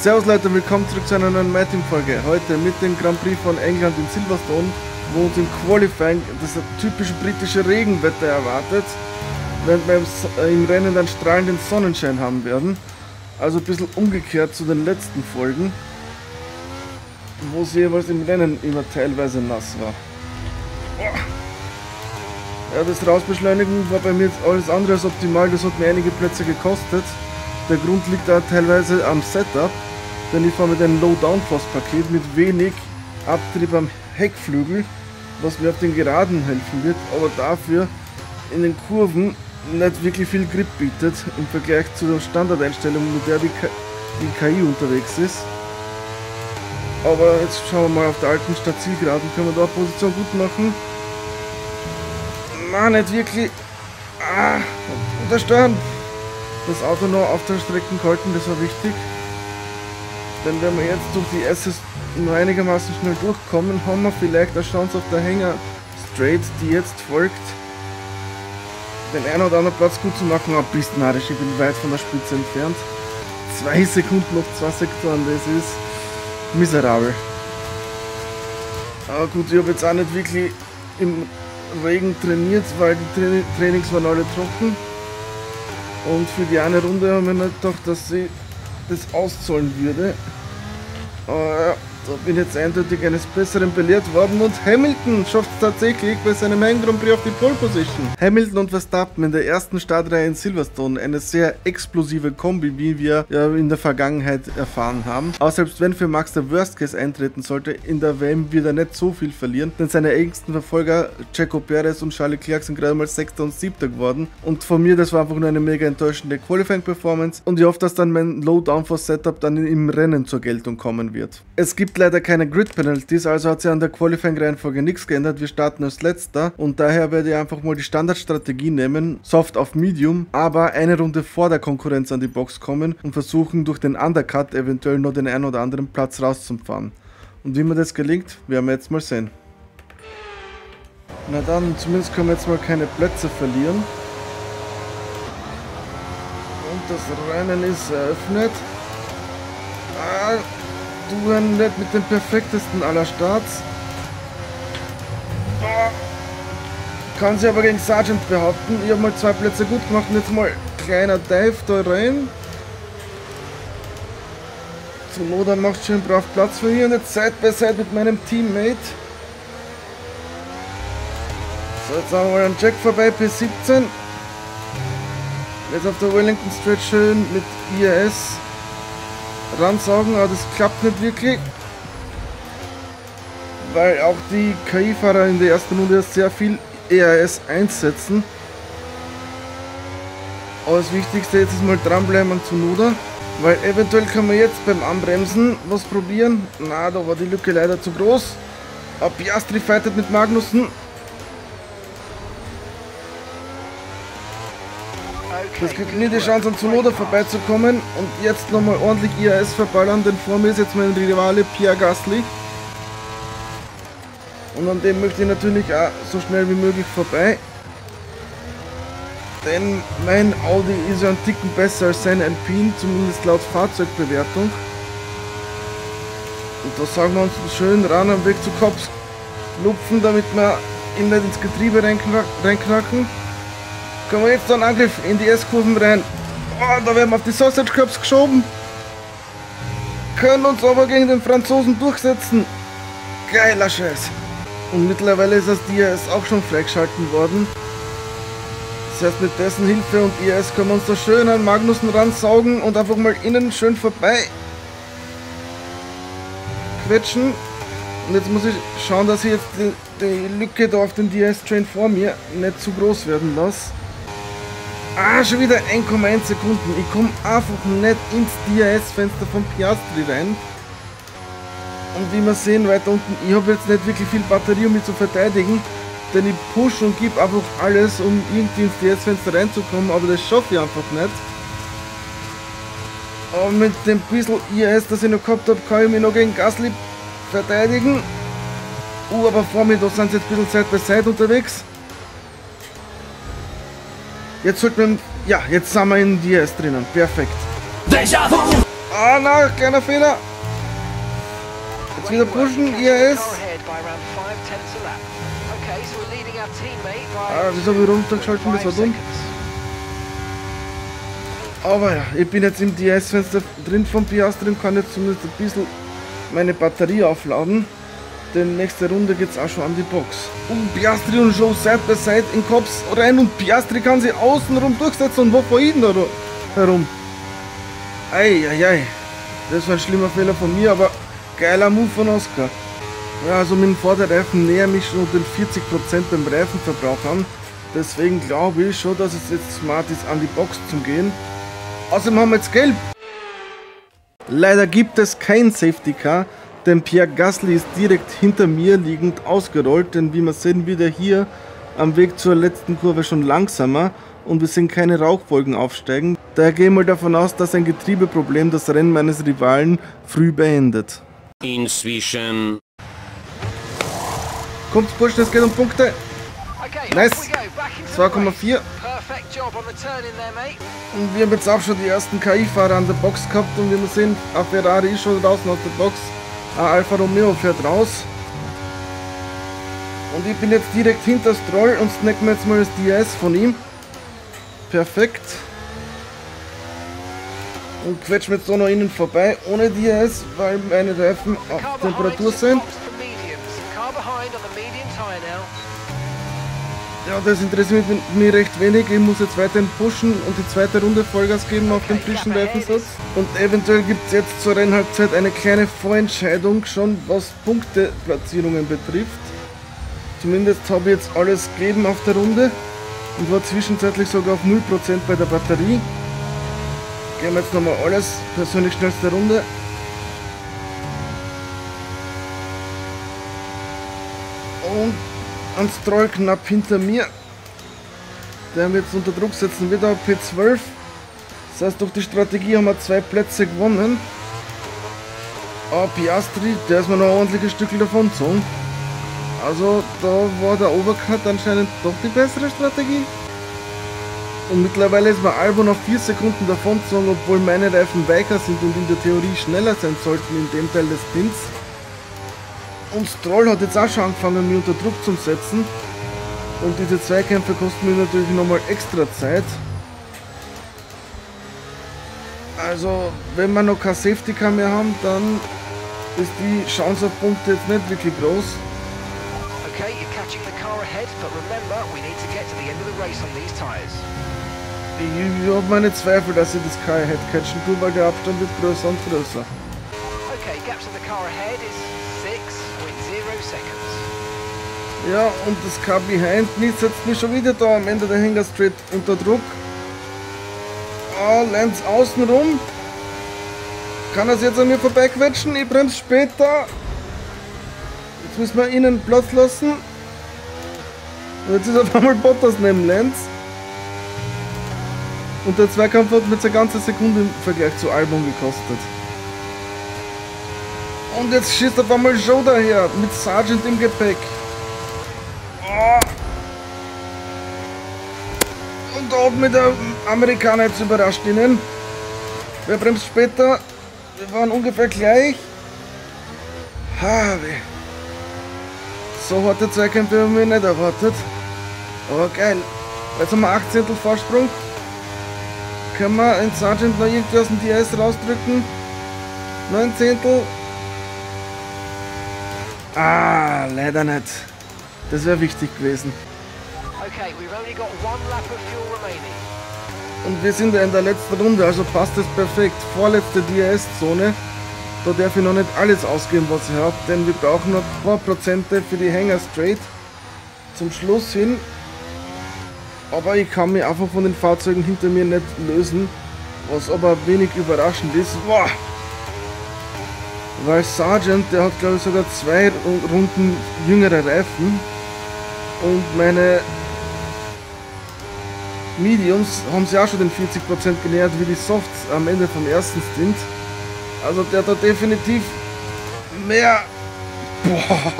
Servus Leute, willkommen zurück zu einer neuen MyTeam-Folge. Heute mit dem Grand Prix von England in Silverstone, wo uns im Qualifying das typische britische Regenwetter erwartet, während wir im Rennen dann strahlenden Sonnenschein haben werden. Also ein bisschen umgekehrt zu den letzten Folgen, wo es jeweils im Rennen immer teilweise nass war. Ja, das Rausbeschleunigen war bei mir jetzt alles andere als optimal, das hat mir einige Plätze gekostet. Der Grund liegt da teilweise am Setup, denn ich fahre mit einem Low-Downforce-Paket mit wenig Abtrieb am Heckflügel, was mir auf den Geraden helfen wird, aber dafür in den Kurven nicht wirklich viel Grip bietet im Vergleich zu der Standardeinstellung, mit der die KI unterwegs ist. Aber jetzt schauen wir mal, auf der alten Stadtzielgeraden können wir da Position gut machen. Nein, nicht wirklich. Ah, untersteuern! Das Auto noch auf der Strecke gehalten, das war wichtig. Denn wenn wir jetzt durch die SS nur einigermaßen schnell durchkommen, haben wir vielleicht eine Chance auf der Hänger Straight, die jetzt folgt, den einen oder anderen Platz gut zu machen. Aber bist narrisch, ich bin weit von der Spitze entfernt. 2 Sekunden auf 2 Sektoren, das ist miserabel. Aber gut, ich habe jetzt auch nicht wirklich im Regen trainiert, weil die Trainings waren alle trocken. Und für die eine Runde haben wir nicht gedacht, dass sie das auszahlen würde. Aber ja, da bin ich jetzt eindeutig eines Besseren belehrt worden. Und Hamilton schafft es tatsächlich bei seinem Heim Grand Prix auf die Pole Position. Hamilton und Verstappen in der ersten Startreihe in Silverstone. Eine sehr explosive Kombi, wie wir ja in der Vergangenheit erfahren haben. Aber selbst wenn für Max der Worst Case eintreten sollte, in der WM wird er nicht so viel verlieren. Denn seine engsten Verfolger Checo Perez und Charles Leclerc sind gerade mal 6. und 7. geworden. Und von mir, das war einfach nur eine mega enttäuschende Qualifying-Performance. Und ich hoffe, dass dann mein Low-Downforce-Setup dann im Rennen zur Geltung kommen wird. Es gibt leider keine Grid-Penalties, also hat sich an der Qualifying-Reihenfolge nichts geändert. Wir starten als Letzter und daher werde ich einfach mal die Standardstrategie nehmen, Soft auf Medium, aber eine Runde vor der Konkurrenz an die Box kommen und versuchen durch den Undercut eventuell noch den einen oder anderen Platz rauszufahren. Und wie mir das gelingt, werden wir jetzt mal sehen. Na dann, zumindest können wir jetzt mal keine Plätze verlieren. Und das Rennen ist eröffnet. Doohan nicht mit dem perfektesten aller Starts. Kann sie aber gegen Sargeant behaupten. Ich habe mal 2 Plätze gut gemacht und jetzt mal kleiner Dive da rein. Zunoda macht schön brav Platz für mich und jetzt Side by Side mit meinem Teammate. So, jetzt haben wir mal einen Jack vorbei, P17. Jetzt auf der Wellington Stretch schön mit IRS ransaugen, aber das klappt nicht wirklich, weil auch die KI-Fahrer in der ersten Runde sehr viel ERS einsetzen. Aber das Wichtigste jetzt ist mal dranbleiben an Zunoda, weil eventuell kann man jetzt beim Anbremsen was probieren. Na, da war die Lücke leider zu groß. Aber Piastri fightet mit Magnussen. Das gibt nie die Chance, an Zunoda vorbeizukommen. Und jetzt nochmal ordentlich IAS verballern, denn vor mir ist jetzt mein Rivale Pierre Gasly. Und an dem möchte ich natürlich auch so schnell wie möglich vorbei. Denn mein Audi ist ja einen Ticken besser als sein Alpine, zumindest laut Fahrzeugbewertung. Und da sagen wir uns schön ran am Weg zu Cops lupfen, damit wir ihn nicht ins Getriebe reinknacken. Können wir jetzt einen Angriff in die S-Kurven rein. Oh, da werden wir auf die Sausage Curbs geschoben. Können uns aber gegen den Franzosen durchsetzen. Geiler Scheiß. Und mittlerweile ist das DRS auch schon freigeschalten worden. Das heißt, mit dessen Hilfe und IRS können wir uns da schön an Magnussen ransaugen und einfach mal innen schön vorbei quetschen. Und jetzt muss ich schauen, dass ich jetzt die Lücke da auf den DRS-Train vor mir nicht zu groß werden lasse. Ah, schon wieder 1,1 Sekunden. Ich komme einfach nicht ins DRS-Fenster von Piastri rein. Und wie wir sehen, weiter unten, ich habe jetzt nicht wirklich viel Batterie, um mich zu verteidigen. Denn ich pushe und gebe einfach alles, um irgendwie ins DRS-Fenster reinzukommen. Aber das schaffe ich einfach nicht. Aber mit dem bisschen IRS, das ich noch gehabt habe, kann ich mich noch gegen Gasly verteidigen. Aber vor mir, da sind sie jetzt ein bisschen Side by Side unterwegs. Jetzt sollten wir, ja, jetzt sind wir in DRS drinnen. Perfekt. Déjà vu. Ah, na, kleiner Fehler. Jetzt wieder pushen, IRS. Ah, wieso wir runtergeschalten, das war dumm. Aber ja, ich bin jetzt im DRS-Fenster drin von Piastri und kann jetzt zumindest ein bisschen meine Batterie aufladen. Denn nächste Runde geht es auch schon an die Box. Und Piastri und Show side by side in Cops rein und Piastri kann sie außenrum durchsetzen und wopper ihn da herum. Eieiei, das war ein schlimmer Fehler von mir, aber geiler Move von Oscar. Ja, also mit dem Vorderreifen näher mich schon den 40% beim Reifenverbrauch an. Deswegen glaube ich schon, dass es jetzt smart ist, an die Box zu gehen. Außerdem haben wir jetzt Gelb. Leider gibt es kein Safety Car, denn Pierre Gasly ist direkt hinter mir liegend ausgerollt, denn wie man sehen, wird er hier am Weg zur letzten Kurve schon langsamer und wir sehen keine Rauchwolken aufsteigen. Daher gehen wir davon aus, dass ein Getriebeproblem das Rennen meines Rivalen früh beendet. Inzwischen. Kommt, Burschen, es geht um Punkte. Nice. 2,4. Und wir haben jetzt auch schon die ersten KI-Fahrer an der Box gehabt und wie wir sehen, auch Ferrari ist schon draußen aus der Box. Alfa Romeo fährt raus. Und ich bin jetzt direkt hinter Stroll und snacken wir jetzt mal das DRS von ihm. Perfekt. Und quetschen jetzt auch noch innen vorbei, ohne DRS, weil meine Reifen auf Temperatur sind. Ja, das interessiert mich recht wenig. Ich muss jetzt weiterhin pushen und die zweite Runde Vollgas geben auf den frischen Reifensatz. Und eventuell gibt es jetzt zur Rennhalbzeit eine kleine Vorentscheidung, schon was Punkteplatzierungen betrifft. Zumindest habe ich jetzt alles gegeben auf der Runde und war zwischenzeitlich sogar auf 0% bei der Batterie. Geben wir jetzt nochmal alles, persönlich schnellste Runde. Und ein Stroll knapp hinter mir, der mich jetzt unter Druck setzen wird auf P12. Das heißt, durch die Strategie haben wir 2 Plätze gewonnen. Aber Piastri, der ist mir noch ein ordentliches Stück davon gezogen. Also da war der Overcut anscheinend doch die bessere Strategie. Und mittlerweile ist mir Albo noch 4 Sekunden davon gezogen, obwohl meine Reifen weicher sind und in der Theorie schneller sein sollten in dem Teil des Pins. Und Stroll hat jetzt auch schon angefangen, mich unter Druck zu setzen. Und diese Zweikämpfe kosten mir natürlich nochmal extra Zeit. Also, wenn wir noch kein Safety Car mehr haben, dann ist die Chance auf Punkte jetzt nicht wirklich groß. Okay, you're catching the car ahead, but remember, we need to get to the end of the race on these tires. Ich habe meine Zweifel, dass ich das Car ahead catchen tue, weil der Abstand wird größer und größer. Okay, gaps in the car ahead is... Ja, und das Car behind nicht setzt mich schon wieder da am Ende der Hänger straight unter Druck. Ah, Lenz außen rum. Kann er jetzt an mir vorbeiquetschen? Ich bremse später. Jetzt müssen wir innen Platz lassen. Und jetzt ist auf einmal Bottas neben Lenz. Und der Zweikampf hat mir jetzt eine ganze Sekunde im Vergleich zu Albon gekostet. Und jetzt schießt auf einmal Shoda her mit Sargeant im Gepäck. Oh. Und auch mit der Amerikaner jetzt überrascht ihnen. Wer bremst später? Wir waren ungefähr gleich. So harte Zweikämpfe haben wir nicht erwartet. Aber geil. Jetzt haben wir 8 Vorsprung. Können wir einen Sargeant noch irgendwie aus dem DRS rausdrücken? 9. Ah, leider nicht. Das wäre wichtig gewesen. Und wir sind ja in der letzten Runde, also passt es perfekt. Vorletzte DRS-Zone. Da darf ich noch nicht alles ausgeben, was ich habe, denn wir brauchen noch ein paar Prozente für die Hänger straight zum Schluss hin. Aber ich kann mich einfach von den Fahrzeugen hinter mir nicht lösen, was aber wenig überraschend ist. Boah. Weil Sargeant, der hat glaube ich sogar 2 Runden jüngere Reifen und meine Mediums haben sie auch schon den 40% genähert wie die Softs am Ende vom ersten Stint. Also der hat da definitiv mehr... Boah.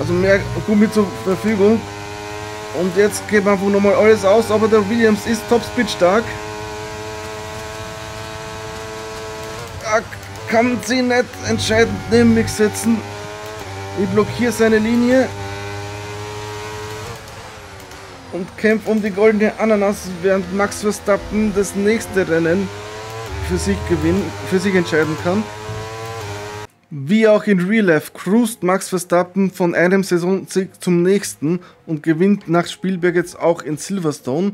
Also mehr Gummi zur Verfügung. Und jetzt geben wir einfach nochmal alles aus, aber der Williams ist Topspeed stark. Da kann sie nicht entscheidend neben mich setzen. Ich blockiere seine Linie. Und kämpfe um die goldene Ananas, während Max Verstappen das nächste Rennen für sich entscheiden kann. Wie auch in Real Life cruist Max Verstappen von einem Saisonsieg zum nächsten und gewinnt nach Spielberg jetzt auch in Silverstone.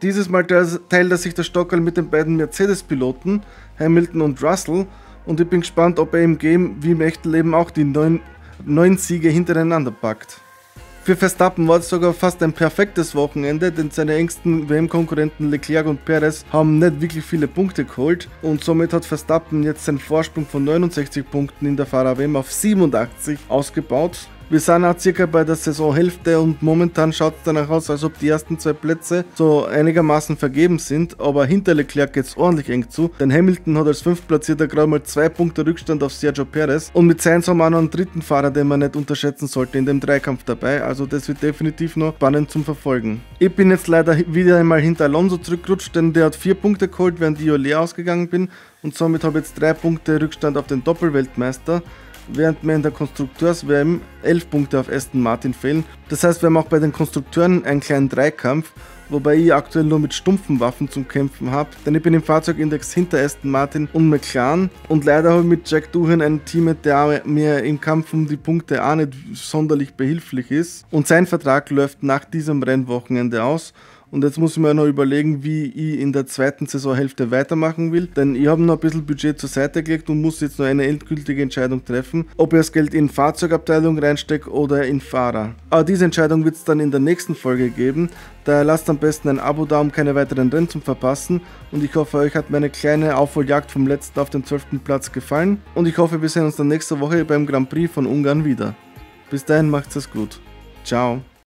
Dieses Mal teilt er sich das Stockerl mit den beiden Mercedes-Piloten, Hamilton und Russell, und ich bin gespannt, ob er im Game wie im echten Leben auch die neun Siege hintereinander packt. Für Verstappen war es sogar fast ein perfektes Wochenende, denn seine engsten WM-Konkurrenten Leclerc und Perez haben nicht wirklich viele Punkte geholt und somit hat Verstappen jetzt seinen Vorsprung von 69 Punkten in der Fahrer-WM auf 87 ausgebaut. Wir sind auch circa bei der Saisonhälfte und momentan schaut es danach aus, als ob die ersten zwei Plätze so einigermaßen vergeben sind, aber hinter Leclerc geht es ordentlich eng zu, denn Hamilton hat als 5. Platzierter gerade mal 2 Punkte Rückstand auf Sergio Perez und mit Sainz haben wir auch noch einen dritten Fahrer, den man nicht unterschätzen sollte in dem Dreikampf dabei, also das wird definitiv noch spannend zum Verfolgen. Ich bin jetzt leider wieder einmal hinter Alonso zurückgerutscht, denn der hat 4 Punkte geholt, während ich leer ausgegangen bin und somit habe ich jetzt 3 Punkte Rückstand auf den Doppelweltmeister. Während mir in der Konstrukteurs-WM 11 Punkte auf Aston Martin fehlen. Das heißt, wir haben auch bei den Konstrukteuren einen kleinen Dreikampf, wobei ich aktuell nur mit stumpfen Waffen zum Kämpfen habe, denn ich bin im Fahrzeugindex hinter Aston Martin und McLaren und leider habe ich mit Jack Doohan einen Teammate, der mir im Kampf um die Punkte auch nicht sonderlich behilflich ist und sein Vertrag läuft nach diesem Rennwochenende aus. Und jetzt muss ich mir noch überlegen, wie ich in der zweiten Saisonhälfte weitermachen will, denn ich habe noch ein bisschen Budget zur Seite gelegt und muss jetzt noch eine endgültige Entscheidung treffen, ob ich das Geld in Fahrzeugabteilung reinstecke oder in Fahrer. Aber diese Entscheidung wird es dann in der nächsten Folge geben, daher lasst am besten ein Abo da, um keine weiteren Rennen zu verpassen und ich hoffe, euch hat meine kleine Aufholjagd vom letzten auf den 12. Platz gefallen und ich hoffe, wir sehen uns dann nächste Woche beim Grand Prix von Ungarn wieder. Bis dahin macht's es gut. Ciao.